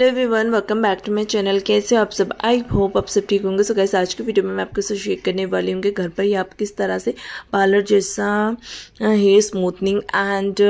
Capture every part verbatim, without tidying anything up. Hello everyone, welcome back to my channel. कैसे हो आप सब? आई होप आप सब ठीक होंगे। सो गाइस, आज की वीडियो में मैं आपके साथ शेयर करने वाली हूँ कि घर पर ही आप किस तरह से पार्लर जैसा हेयर स्मूथनिंग एंड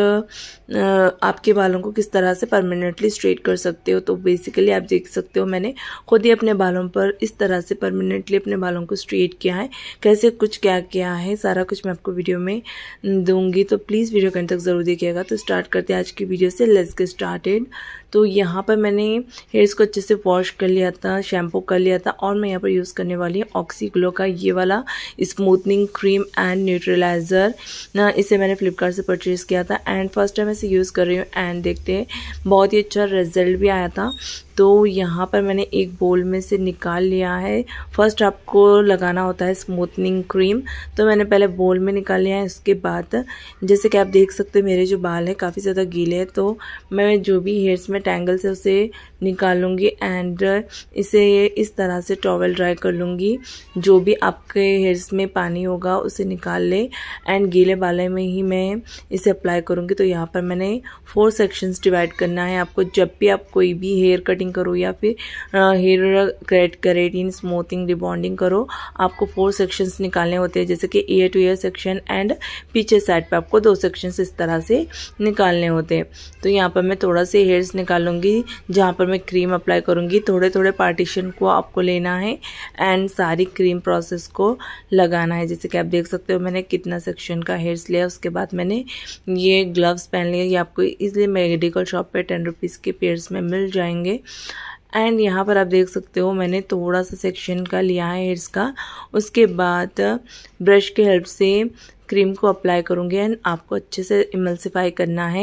आपके बालों को किस तरह से परमानेंटली स्ट्रेट कर सकते हो। तो बेसिकली आप देख सकते हो, मैंने खुद ही अपने बालों पर इस तरह से परमानेंटली अपने बालों को स्ट्रेट किया है। कैसे, कुछ क्या किया है, सारा कुछ मैं आपको वीडियो में दूंगी, तो प्लीज़ वीडियो के अंत तक ज़रूर देखिएगा। तो स्टार्ट करते हैं आज की वीडियो से, लेट्स गेट स्टार्टेड। तो यहाँ पर मैंने हेयर्स को अच्छे से वॉश कर लिया था, शैम्पू कर लिया था, और मैं यहाँ पर यूज़ करने वाली हूँ ऑक्सीग्लो का ये वाला स्मूथनिंग क्रीम एंड न्यूट्रलाइज़र। ना इसे मैंने फ्लिपकार्ट से परचेज़ किया था एंड फर्स्ट टाइम इसे यूज़ कर रही हूँ एंड देखते हैं, बहुत ही अच्छा रिजल्ट भी आया था। तो यहाँ पर मैंने एक बोल में से निकाल लिया है। फर्स्ट आपको लगाना होता है स्मूथनिंग क्रीम, तो मैंने पहले बोल में निकाल लिया है। उसके बाद जैसे कि आप देख सकते हैं, मेरे जो बाल हैं काफ़ी ज़्यादा गीले हैं, तो मैं जो भी हेयर्स में टैंगल्स है उसे निकालूंगी एंड इसे इस तरह से टॉवल ड्राई कर लूँगी। जो भी आपके हेयर्स में पानी होगा उसे निकाल लें एंड गीले बालों में ही मैं इसे अप्लाई करूँगी। तो यहाँ पर मैंने फोर सेक्शंस डिवाइड करना है आपको। जब भी आप कोई भी हेयर कटिंग करो या फिर हेयर केराटिन स्मूथिंग रिबॉन्डिंग करो, आपको फोर सेक्शंस निकालने होते हैं, जैसे कि ear to ear section and पीछे साइड पे आपको दो सेक्शंस इस तरह से निकालने होते हैं। तो यहाँ पर मैं थोड़ा से हेयर्स निकालूंगी जहाँ पर मैं क्रीम अप्लाई करूंगी। थोड़े थोड़े पार्टीशन को आपको लेना है एंड सारी क्रीम प्रोसेस को लगाना है। जैसे कि आप देख सकते हो मैंने कितना सेक्शन का हेयर्स लिया। उसके बाद मैंने ये ग्लव्स पहन लिए, ये आपको इसलिए मेडिकल शॉप पर टेन रुपीज़ के पेयर्स में मिल जाएंगे। एंड यहाँ पर आप देख सकते हो मैंने थोड़ा सा सेक्शन का लिया है हेयर्स का। उसके बाद ब्रश के हेल्प से क्रीम को अप्लाई करूँगी एंड आपको अच्छे से इमल्सिफाई करना है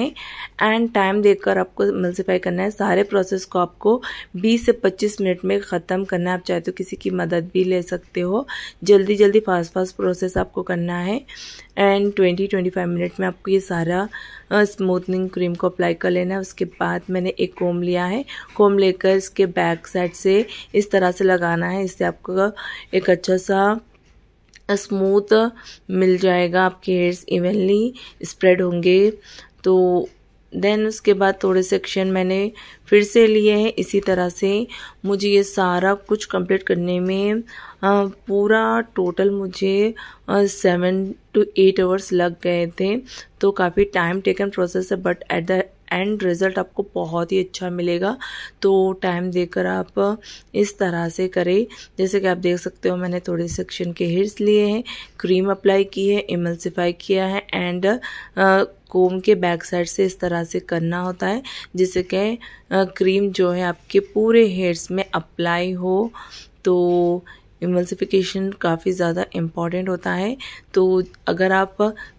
एंड टाइम देखकर आपको इमल्सिफाई करना है। सारे प्रोसेस को आपको बीस से पच्चीस मिनट में ख़त्म करना है। आप चाहे तो किसी की मदद भी ले सकते हो। जल्दी जल्दी फास्ट फास्ट प्रोसेस आपको करना है एंड बीस पच्चीस मिनट में आपको ये सारा स्मूथनिंग क्रीम को अप्लाई कर लेना है। उसके बाद मैंने एक कोम लिया है, कोम लेकर इसके बैक साइड से इस तरह से लगाना है। इससे आपको एक अच्छा सा स्मूथ मिल जाएगा, आपके हेयर्स इवनली स्प्रेड होंगे। तो देन उसके बाद थोड़े सेक्शन मैंने फिर से लिए हैं। इसी तरह से मुझे ये सारा कुछ कंप्लीट करने में आ, पूरा टोटल मुझे सेवन टू एट आवर्स लग गए थे। तो काफ़ी टाइम टेकन प्रोसेस है, but at the end result आपको बहुत ही अच्छा मिलेगा। तो टाइम देकर आप इस तरह से करें। जैसे कि आप देख सकते हो मैंने थोड़े सेक्शन के हेयर्स लिए हैं, क्रीम अप्लाई की है, इमल्सिफाई किया है एंड कोम के बैक साइड से इस तरह से करना होता है, जिससे कि क्रीम जो है आपके पूरे हेयर्स में अप्लाई हो। तो इमल्सिफिकेशन काफ़ी ज़्यादा इम्पॉर्टेंट होता है। तो अगर आप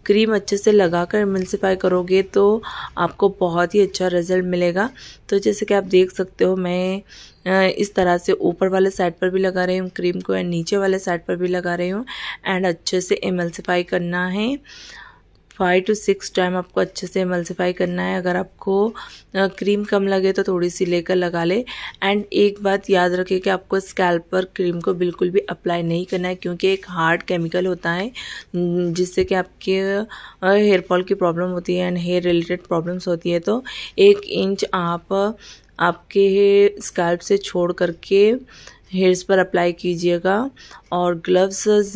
क्रीम अच्छे से लगाकर इमल्सिफाई करोगे तो आपको बहुत ही अच्छा रिजल्ट मिलेगा। तो जैसे कि आप देख सकते हो मैं इस तरह से ऊपर वाले साइड पर भी लगा रही हूँ क्रीम को एंड नीचे वाले साइड पर भी लगा रही हूँ एंड अच्छे से इमल्सिफाई करना है। फाइव टू सिक्स टाइम आपको अच्छे से इमल्सिफाई करना है। अगर आपको क्रीम कम लगे तो थोड़ी सी लेकर लगा ले। एंड एक बात याद रखें कि आपको स्कैल्प पर क्रीम को बिल्कुल भी अप्लाई नहीं करना है, क्योंकि एक हार्ड केमिकल होता है जिससे कि आपके हेयर फॉल की प्रॉब्लम होती है एंड हेयर रिलेटेड प्रॉब्लम्स होती है। तो एक इंच आप आपके स्कैल्प से छोड़ करके हेयर्स पर अप्लाई कीजिएगा और ग्लव्स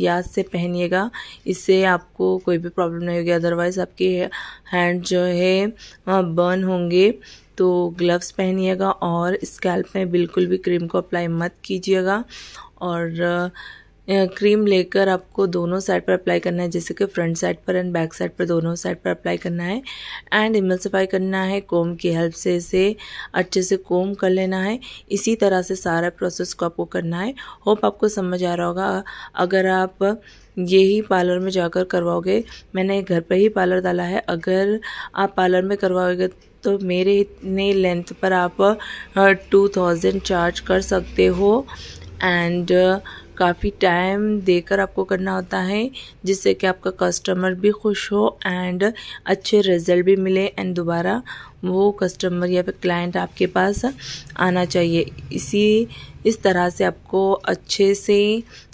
याद से पहनिएगा। इससे आपको कोई भी प्रॉब्लम नहीं होगी, अदरवाइज़ आपके हैंड जो है बर्न होंगे। तो ग्लव्स पहनिएगा और स्कैल्प में बिल्कुल भी क्रीम को अप्लाई मत कीजिएगा। और क्रीम लेकर आपको दोनों साइड पर अप्लाई करना है, जैसे कि फ्रंट साइड पर एंड बैक साइड पर, दोनों साइड पर अप्लाई करना है एंड इमल्सिफाई करना है। कोम की हेल्प से इसे अच्छे से कोम कर लेना है। इसी तरह से सारा प्रोसेस को आपको करना है। होप आपको समझ आ रहा होगा। अगर आप यही पार्लर में जाकर करवाओगे, मैंने घर पर ही पार्लर डाला है, अगर आप पार्लर में करवाओगे तो मेरे इतने लेंथ पर आप टू थाउजेंड चार्ज कर सकते हो एंड काफ़ी टाइम देकर आपको करना होता है, जिससे कि आपका कस्टमर भी खुश हो एंड अच्छे रिजल्ट भी मिले एंड दोबारा वो कस्टमर या फिर क्लाइंट आपके पास आना चाहिए। इसी इस तरह से आपको अच्छे से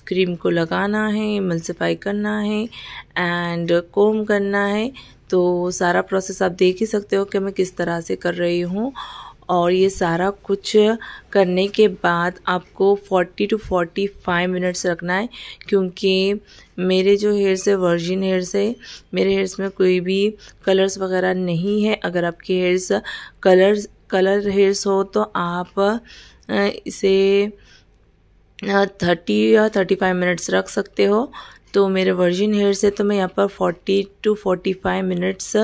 क्रीम को लगाना है, इमल्सिफाई करना है एंड कोम करना है। तो सारा प्रोसेस आप देख ही सकते हो कि मैं किस तरह से कर रही हूँ। और ये सारा कुछ करने के बाद आपको चालीस टू पैंतालीस मिनट्स रखना है, क्योंकि मेरे जो हेयर्स है वर्जिन हेयर्स है, मेरे हेयर्स में कोई भी कलर्स वगैरह नहीं है। अगर आपके हेयर्स कलर्स कलर हेयर्स हो तो आप इसे तीस या पैंतीस मिनट्स रख सकते हो। तो मेरे वर्जिन हेयर्स है तो मैं यहाँ पर चालीस टू पैंतालीस मिनट्स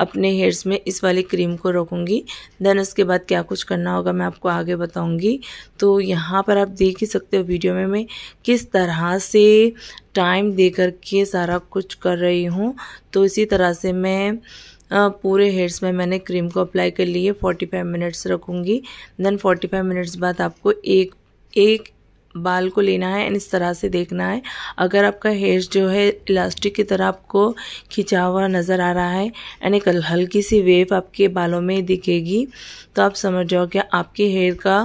अपने हेयर्स में इस वाली क्रीम को रखूँगी। देन उसके बाद क्या कुछ करना होगा मैं आपको आगे बताऊँगी। तो यहाँ पर आप देख ही सकते हो वीडियो में मैं किस तरह से टाइम दे करके सारा कुछ कर रही हूँ। तो इसी तरह से मैं पूरे हेयर्स में मैंने क्रीम को अप्लाई कर लिए, पैंतालीस मिनट्स रखूँगी। देन पैंतालीस मिनट्स बाद आपको एक एक बाल को लेना है एंड इस तरह से देखना है। अगर आपका हेयर जो है इलास्टिक की तरह आपको खिंचा हुआ नज़र आ रहा है एंड एक हल्की सी वेव आपके बालों में दिखेगी तो आप समझ जाओ कि आपके हेयर का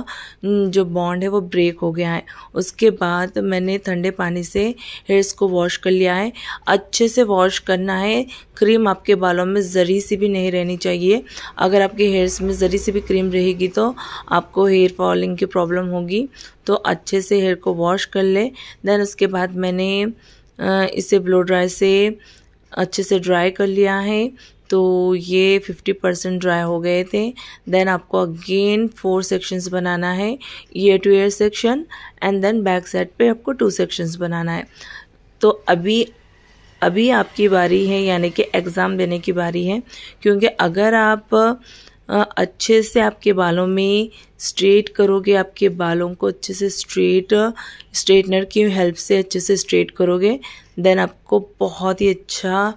जो बॉन्ड है वो ब्रेक हो गया है। उसके बाद मैंने ठंडे पानी से हेयर्स को वॉश कर लिया है। अच्छे से वॉश करना है, क्रीम आपके बालों में ज़री सी भी नहीं रहनी चाहिए। अगर आपके हेयर्स में ज़री सी भी क्रीम रहेगी तो आपको हेयर फॉलिंग की प्रॉब्लम होगी। तो अच्छे से हेयर को वॉश कर ले। देन उसके बाद मैंने इसे ब्लो ड्राई से अच्छे से ड्राई कर लिया है। तो ये पचास परसेंट ड्राई हो गए थे। देन आपको अगेन फोर सेक्शंस बनाना है, ear to ear section and then back side पे आपको टू सेक्शंस बनाना है। तो अभी अभी आपकी बारी है, यानी कि एग्ज़ाम देने की बारी है, क्योंकि अगर आप अच्छे से आपके बालों में स्ट्रेट करोगे, आपके बालों को अच्छे से स्ट्रेट स्ट्रेटनर की हेल्प से अच्छे से स्ट्रेट करोगे देन आपको बहुत ही अच्छा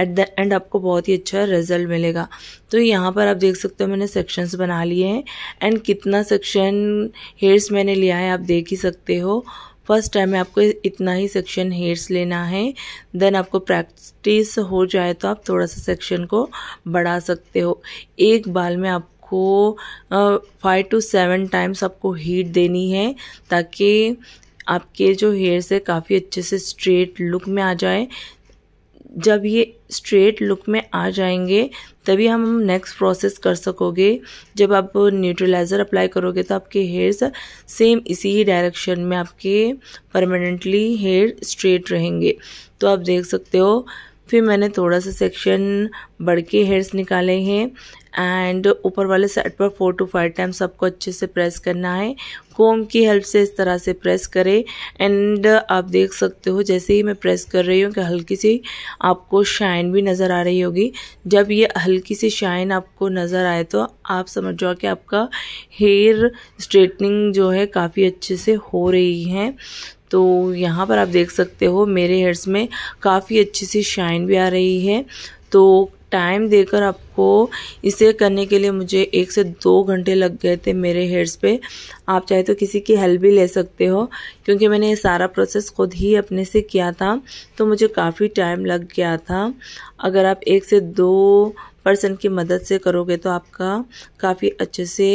एट द एंड आपको बहुत ही अच्छा रिजल्ट मिलेगा। तो यहाँ पर आप देख सकते हो मैंने सेक्शंस बना लिए हैं एंड कितना सेक्शन हेयर्स मैंने लिया है आप देख ही सकते हो। फर्स्ट टाइम में आपको इतना ही सेक्शन हेयर्स लेना है। देन आपको प्रैक्टिस हो जाए तो आप थोड़ा सा सेक्शन को बढ़ा सकते हो। एक बाल में आपको फाइव टू सेवन टाइम्स आपको हीट देनी है ताकि आपके जो हेयर्स है काफ़ी अच्छे से स्ट्रेट लुक में आ जाए। जब ये स्ट्रेट लुक में आ जाएंगे तभी हम नेक्स्ट प्रोसेस कर सकोगे। जब आप न्यूट्रलाइज़र अप्लाई करोगे तो आपके हेयर्स सेम इसी ही डायरेक्शन में आपके परमानेंटली हेयर स्ट्रेट रहेंगे। तो आप देख सकते हो फिर मैंने थोड़ा सा सेक्शन बढ़ के हेयर्स निकाले हैं एंड ऊपर वाले साइड पर फोर टू फाइव टाइम्स आपको अच्छे से प्रेस करना है। कोम की हेल्प से इस तरह से प्रेस करें एंड आप देख सकते हो जैसे ही मैं प्रेस कर रही हूँ कि हल्की सी आपको शाइन भी नज़र आ रही होगी। जब ये हल्की सी शाइन आपको नज़र आए तो आप समझ जाओ कि आपका हेयर स्ट्रेटनिंग जो है काफ़ी अच्छे से हो रही है। तो यहाँ पर आप देख सकते हो मेरे हेयर्स में काफ़ी अच्छी सी शाइन भी आ रही है। तो टाइम देकर आपको इसे करने के लिए मुझे एक से दो घंटे लग गए थे मेरे हेयर्स पे। आप चाहे तो किसी की हेल्प भी ले सकते हो, क्योंकि मैंने ये सारा प्रोसेस खुद ही अपने से किया था तो मुझे काफ़ी टाइम लग गया था। अगर आप एक से दो पर्सन की मदद से करोगे तो आपका काफ़ी अच्छे से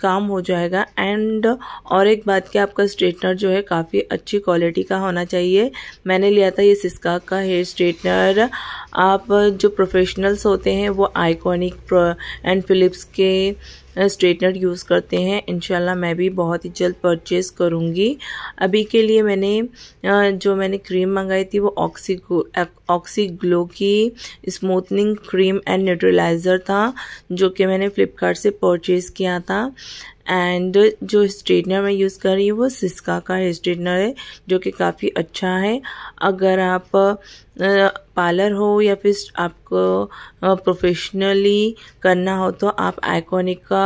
काम हो जाएगा। एंड और एक बात कि आपका स्ट्रेटनर जो है काफ़ी अच्छी क्वालिटी का होना चाहिए। मैंने लिया था ये सिस्का का हेयर स्ट्रेटनर। आप जो प्रोफेशनल्स होते हैं वो आइकॉनिक एंड फिलिप्स के स्ट्रेटनर यूज़ करते हैं। इंशाल्लाह मैं भी बहुत ही जल्द परचेज़ करूँगी। अभी के लिए मैंने जो मैंने क्रीम मंगाई थी वो ऑक्सीग्लो ऑक्सीग्लो की स्मूथनिंग क्रीम एंड न्यूट्रलाइज़र था, जो कि मैंने फ्लिपकार्ट से परचेज़ किया था। एंड जो स्ट्रेटनर मैं यूज़ कर रही हूँ वो सिस्का का हेयर स्ट्रेटनर है, जो कि काफ़ी अच्छा है। अगर आप पार्लर हो या फिर आपको प्रोफेशनली करना हो तो आप आइकॉनिक का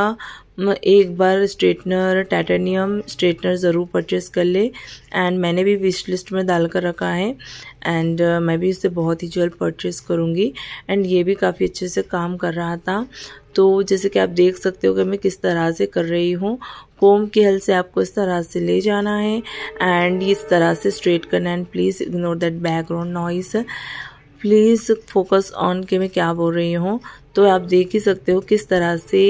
एक बार स्ट्रेटनर टाइटेनियम स्ट्रेटनर ज़रूर परचेस कर ले। एंड मैंने भी विश लिस्ट में डाल कर रखा है एंड मैं भी इसे बहुत ही जल्द परचेस करूँगी। एंड ये भी काफ़ी अच्छे से काम कर रहा था। तो जैसे कि आप देख सकते हो कि मैं किस तरह से कर रही हूँ। कोम की हेल्प से आपको इस तरह से ले जाना है एंड इस तरह से स्ट्रेट करना। And please ignore that background noise, please focus on कि मैं क्या बोल रही हूँ। तो आप देख ही सकते हो किस तरह से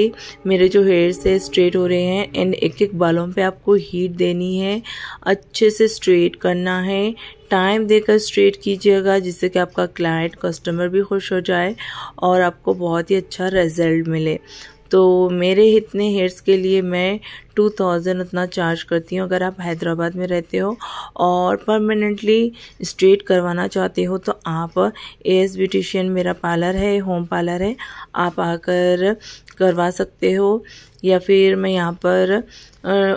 मेरे जो हेयर्स है स्ट्रेट हो रहे हैं एंड एक एक बालों पे आपको हीट देनी है, अच्छे से स्ट्रेट करना है। टाइम देकर स्ट्रेट कीजिएगा जिससे कि आपका क्लाइंट कस्टमर भी खुश हो जाए और आपको बहुत ही अच्छा रिजल्ट मिले। तो मेरे इतने हेयर्स के लिए मैं टू थाउजेंड उतना चार्ज करती हूँ। अगर आप हैदराबाद में रहते हो और परमानेंटली स्ट्रेट करवाना चाहते हो तो आप एस ब्यूटिशियन मेरा पार्लर है, होम पार्लर है, आप आकर करवा सकते हो। या फिर मैं यहाँ पर आ,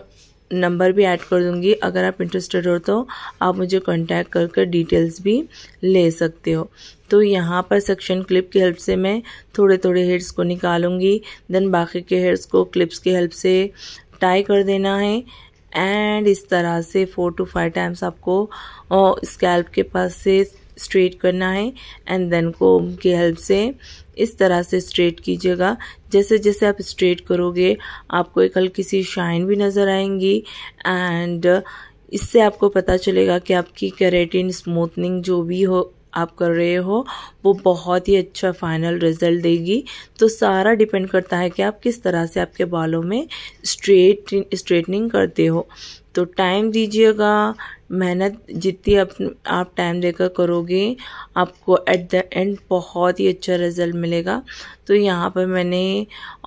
नंबर भी ऐड कर दूंगी, अगर आप इंटरेस्टेड हो तो आप मुझे कांटेक्ट कर कर डिटेल्स भी ले सकते हो। तो यहाँ पर सेक्शन क्लिप की हेल्प से मैं थोड़े थोड़े हेयर्स को निकालूंगी, देन बाकी के हेयर्स को क्लिप्स की हेल्प से टाई कर देना है। एंड इस तरह से फोर टू फाइव टाइम्स आपको स्कैल्प के पास से स्ट्रेट करना है एंड देन कोम की हेल्प से इस तरह से स्ट्रेट कीजिएगा। जैसे जैसे आप स्ट्रेट करोगे आपको एक हल्की सी शाइन भी नज़र आएंगी एंड इससे आपको पता चलेगा कि आपकी केराटिन स्मूथनिंग जो भी हो आप कर रहे हो वो बहुत ही अच्छा फाइनल रिजल्ट देगी। तो सारा डिपेंड करता है कि आप किस तरह से आपके बालों में स्ट्रेट स्ट्रेटनिंग करते हो। तो टाइम दीजिएगा, मेहनत जितनी आप आप टाइम देकर करोगे आपको एट द एंड बहुत ही अच्छा रिजल्ट मिलेगा। तो यहाँ पर मैंने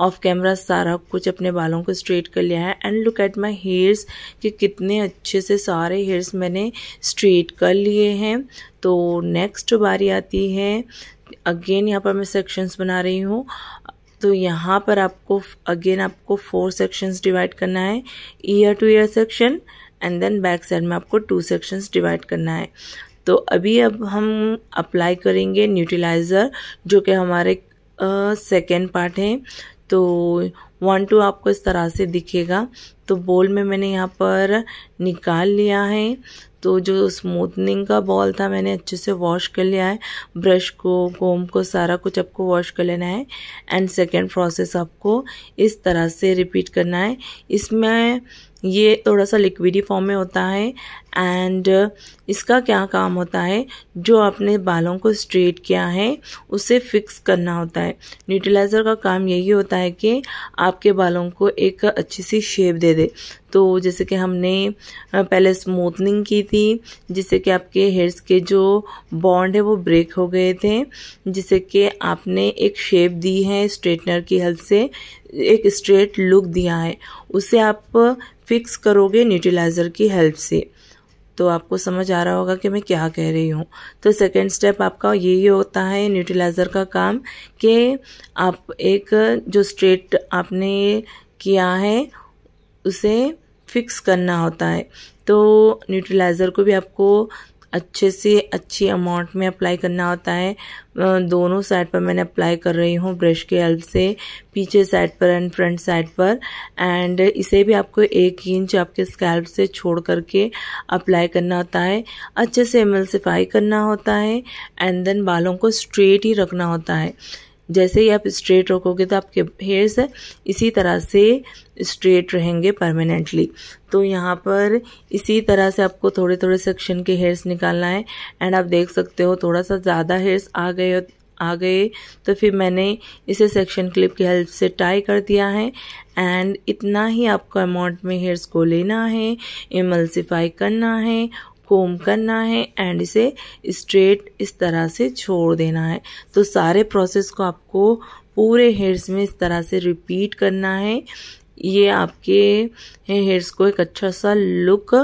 ऑफ कैमरा सारा कुछ अपने बालों को स्ट्रेट कर लिया है and look at my hairs कि कितने अच्छे से सारे हेयर्स मैंने स्ट्रेट कर लिए हैं। तो नेक्स्ट बारी आती है, अगेन यहाँ पर मैं सेक्शंस बना रही हूँ। तो यहाँ पर आपको अगेन आपको फोर सेक्शंस डिवाइड करना है, ear to ear section and then back side में आपको टू सेक्शंस डिवाइड करना है। तो अभी अब हम अप्लाई करेंगे न्यूट्रलाइज़र जो कि हमारे सेकेंड पार्ट है। तो वन टू आपको इस तरह से दिखेगा। तो बॉल में मैंने यहाँ पर निकाल लिया है। तो जो स्मूथनिंग का बॉल था मैंने अच्छे से वॉश कर लिया है, ब्रश को कोम को सारा कुछ आपको वॉश कर लेना है एंड सेकेंड प्रोसेस आपको इस तरह से रिपीट करना है। इसमें ये थोड़ा सा लिक्विडी फॉर्म में होता है एंड इसका क्या काम होता है, जो आपने बालों को स्ट्रेट किया है उसे फिक्स करना होता है। न्यूट्रलाइज़र का काम यही होता है कि आपके बालों को एक अच्छी सी शेप दे दे। तो जैसे कि हमने पहले स्मूथनिंग की थी जिससे कि आपके हेयर्स के जो बॉन्ड है वो ब्रेक हो गए थे, जिससे कि आपने एक शेप दी है स्ट्रेटनर की हेल्प से, एक स्ट्रेट लुक दिया है, उसे आप फिक्स करोगे न्यूट्रलाइज़र की हेल्प से। तो आपको समझ आ रहा होगा कि मैं क्या कह रही हूँ। तो सेकेंड स्टेप आपका यही होता है न्यूट्रलाइज़र का काम कि आप एक जो स्ट्रेट आपने किया है उसे फिक्स करना होता है। तो न्यूट्रलाइज़र को भी आपको अच्छे से अच्छी अमाउंट में अप्लाई करना होता है। दोनों साइड पर मैंने अप्लाई कर रही हूँ ब्रश के हेल्प से, पीछे साइड पर एंड फ्रंट साइड पर। एंड इसे भी आपको एक इंच आपके स्कैल्प से छोड़ करके अप्लाई करना होता है, अच्छे से एमल्सिफाई करना होता है एंड देन बालों को स्ट्रेट ही रखना होता है। जैसे ही आप स्ट्रेट रखोगे तो आपके हेयर्स इसी तरह से स्ट्रेट रहेंगे परमानेंटली। तो यहाँ पर इसी तरह से आपको थोड़े थोड़े सेक्शन के हेयर्स निकालना है एंड आप देख सकते हो थोड़ा सा ज़्यादा हेयर्स आ गए आ गए तो फिर मैंने इसे सेक्शन क्लिप की हेल्प से टाई कर दिया है एंड इतना ही आपको अमाउंट में हेयर्स को लेना है, एमल्सिफाई करना है, कोम करना है एंड इसे स्ट्रेट इस तरह से छोड़ देना है। तो सारे प्रोसेस को आपको पूरे हेयर्स में इस तरह से रिपीट करना है। ये आपके हेयर्स को एक अच्छा सा लुक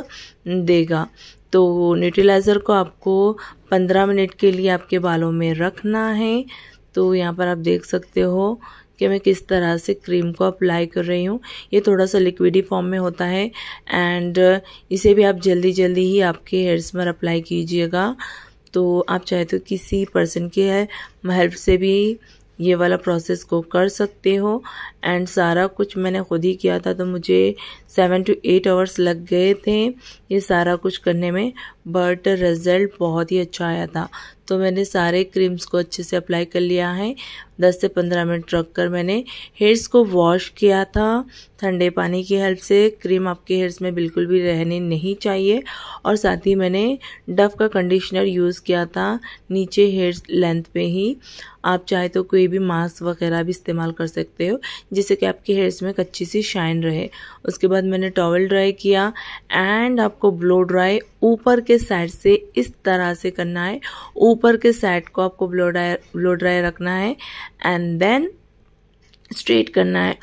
देगा। तो न्यूट्रलाइज़र को आपको पंद्रह मिनट के लिए आपके बालों में रखना है। तो यहाँ पर आप देख सकते हो कि मैं किस तरह से क्रीम को अप्लाई कर रही हूँ। ये थोड़ा सा लिक्विडी फॉर्म में होता है एंड इसे भी आप जल्दी जल्दी ही आपके हेयर्स पर अप्लाई कीजिएगा। तो आप चाहे तो किसी पर्सन के हेल्प से भी ये वाला प्रोसेस को कर सकते हो। एंड सारा कुछ मैंने खुद ही किया था तो मुझे सेवन टू एट आवर्स लग गए थे ये सारा कुछ करने में, बट रिज़ल्ट बहुत ही अच्छा आया था। तो मैंने सारे क्रीम्स को अच्छे से अप्लाई कर लिया है। दस से पंद्रह मिनट रख कर मैंने हेयर्स को वॉश किया था ठंडे पानी की हेल्प से। क्रीम आपके हेयर्स में बिल्कुल भी रहने नहीं चाहिए। और साथ ही मैंने डव का कंडीशनर यूज़ किया था नीचे हेयर्स लेंथ पे ही। आप चाहे तो कोई भी मास्क वगैरह भी इस्तेमाल कर सकते हो जिससे कि आपके हेयर्स में एक अच्छी सी शाइन रहे। उसके बाद मैंने टॉवल ड्राई किया एंड आपको ब्लो ड्राई ऊपर के साइड से इस तरह से करना है। ऊपर के साइड को आपको ब्लो ड्राई ब्लो ड्राई रखना है एंड देन स्ट्रेट करना है।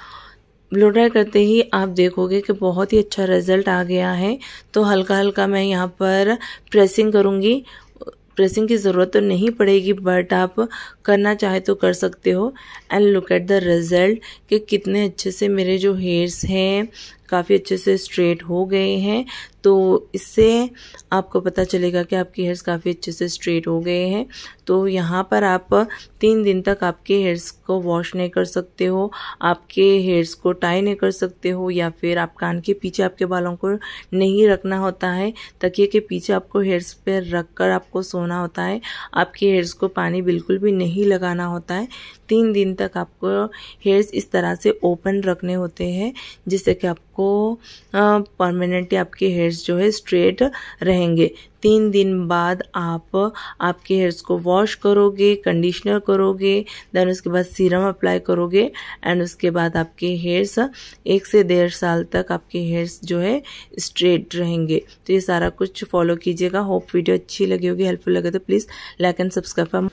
ब्लो ड्राई करते ही आप देखोगे कि बहुत ही अच्छा रिजल्ट आ गया है। तो हल्का हल्का मैं यहाँ पर प्रेसिंग करूँगी, प्रेसिंग की ज़रूरत तो नहीं पड़ेगी बट आप करना चाहे तो कर सकते हो। And look at the result कि कितने अच्छे से मेरे जो हेयर्स हैं काफ़ी अच्छे से स्ट्रेट हो गए हैं। तो इससे आपको पता चलेगा कि आपके हेयर्स काफ़ी अच्छे से स्ट्रेट हो गए हैं। तो यहाँ पर आप तीन दिन तक आपके हेयर्स को वॉश नहीं कर सकते हो, आपके हेयर्स को टाई नहीं कर सकते हो या फिर आप कान के पीछे आपके बालों को नहीं रखना होता है, तकिए के पीछे आपको हेयर्स पर रख कर आपको सोना होता है। आपके हेयर्स को पानी बिल्कुल भी नहीं लगाना होता है। तीन दिन तक आपको हेयर्स इस तरह से ओपन रखने होते हैं जिससे कि आपको परमानेंटली आपके हेयर्स जो है स्ट्रेट रहेंगे। तीन दिन बाद आप आपके हेयर्स को वॉश करोगे, कंडीशनर करोगे, देन उसके बाद सीरम अप्लाई करोगे एंड उसके बाद आपके हेयर्स एक से डेढ़ साल तक आपके हेयर्स जो है स्ट्रेट रहेंगे। तो ये सारा कुछ फॉलो कीजिएगा। होप वीडियो अच्छी लगी होगी, हेल्पफुल लगे तो प्लीज़ लाइक एंड सब्सक्राइब।